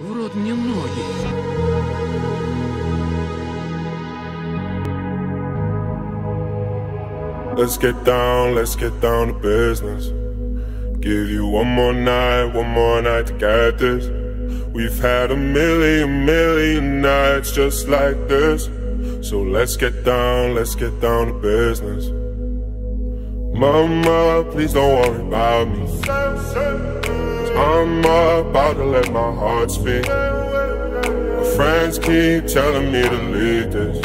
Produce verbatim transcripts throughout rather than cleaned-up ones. в рот мне ноги. Let's get down, let's get down to business. Give you one more night, one more night to get this. We've had a million, million nights just like this. So let's get down, let's get down to business. Mama, please don't worry about me, 'cause I'm about to let my heart speak. My friends keep telling me to leave this.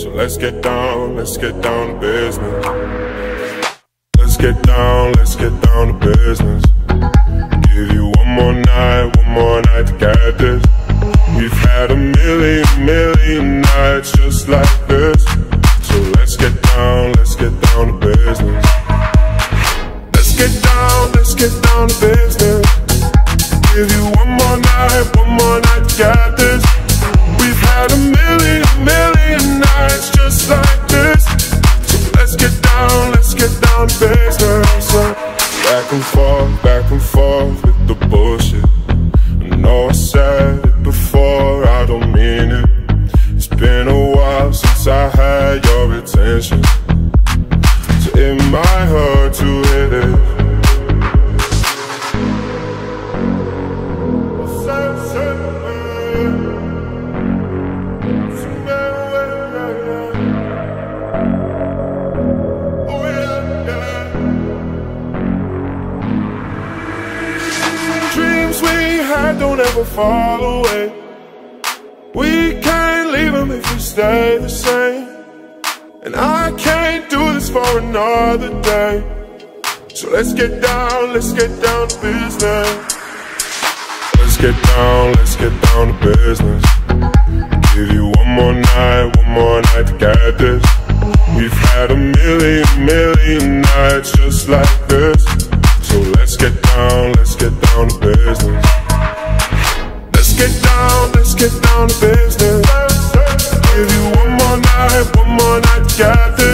So let's get down, let's get down to business. Let's get down, let's get down to business. Give you one more night, one more night to get this. We've had a million, million nights just like this. So let's get down, let's get down to business. Let's get down, let's get down to business. Give you one more night, one more night to get this. We've had a million, million nights just like this. So let's get down, let's get down to business. Back and forth, back and forth with the bullshit. I know I said it before, I don't mean it. It's been a while since I had your attention, so it might hurt to hit it. Dreams we had don't ever fall away. We can't leave them if we stay the same. And I can't do this for another day. So let's get down, let's get down to business. Let's get down, let's get down to business. Give you one more night, one more night to get this. We've had a million, million nights just like this. So let's get down, let's get down to business. Let's get down, let's get down to business. Give you one more night, one more night to get this.